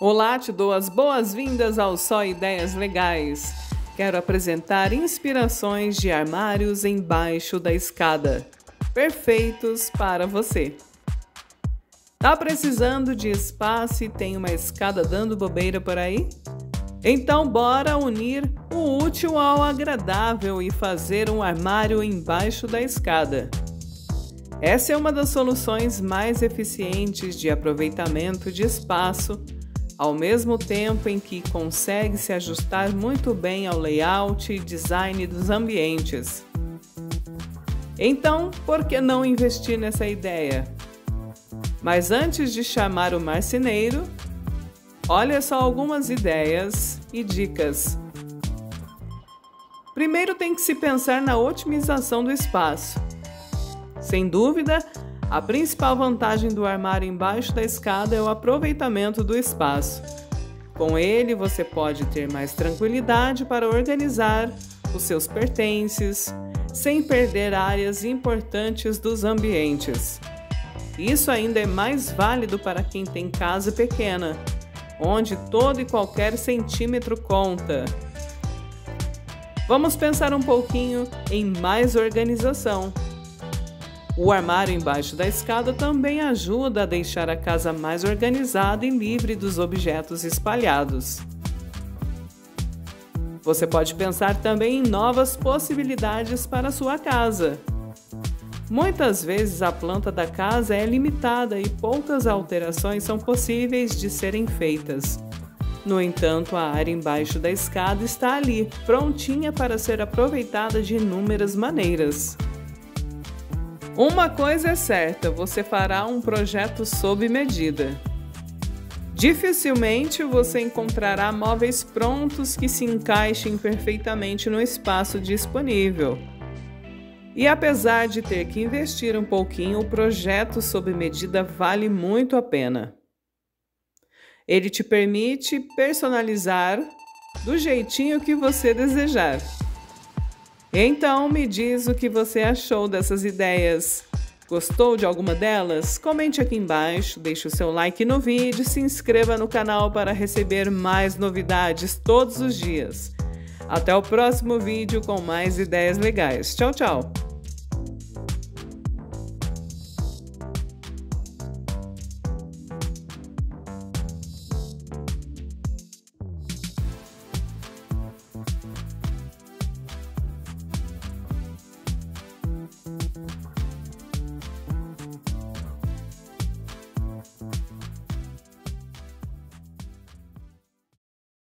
Olá, te dou as boas-vindas ao Só Ideias Legais. Quero apresentar inspirações de armários embaixo da escada, perfeitos para você. Tá precisando de espaço e tem uma escada dando bobeira por aí? Então bora unir o útil ao agradável e fazer um armário embaixo da escada. Essa é uma das soluções mais eficientes de aproveitamento de espaço, ao mesmo tempo em que consegue se ajustar muito bem ao layout e design dos ambientes. Então, por que não investir nessa ideia? Mas antes de chamar o marceneiro, olha só algumas ideias e dicas. Primeiro tem que se pensar na otimização do espaço. Sem dúvida, a principal vantagem do armário embaixo da escada é o aproveitamento do espaço. Com ele, você pode ter mais tranquilidade para organizar os seus pertences, sem perder áreas importantes dos ambientes. Isso ainda é mais válido para quem tem casa pequena, onde todo e qualquer centímetro conta. Vamos pensar um pouquinho em mais organização. O armário embaixo da escada também ajuda a deixar a casa mais organizada e livre dos objetos espalhados. Você pode pensar também em novas possibilidades para a sua casa. Muitas vezes a planta da casa é limitada e poucas alterações são possíveis de serem feitas. No entanto, a área embaixo da escada está ali, prontinha para ser aproveitada de inúmeras maneiras. Uma coisa é certa, você fará um projeto sob medida. Dificilmente você encontrará móveis prontos que se encaixem perfeitamente no espaço disponível. E apesar de ter que investir um pouquinho, o projeto sob medida vale muito a pena. Ele te permite personalizar do jeitinho que você desejar. Então, me diz o que você achou dessas ideias. Gostou de alguma delas? Comente aqui embaixo, deixe o seu like no vídeo e se inscreva no canal para receber mais novidades todos os dias. Até o próximo vídeo com mais ideias legais. Tchau, tchau!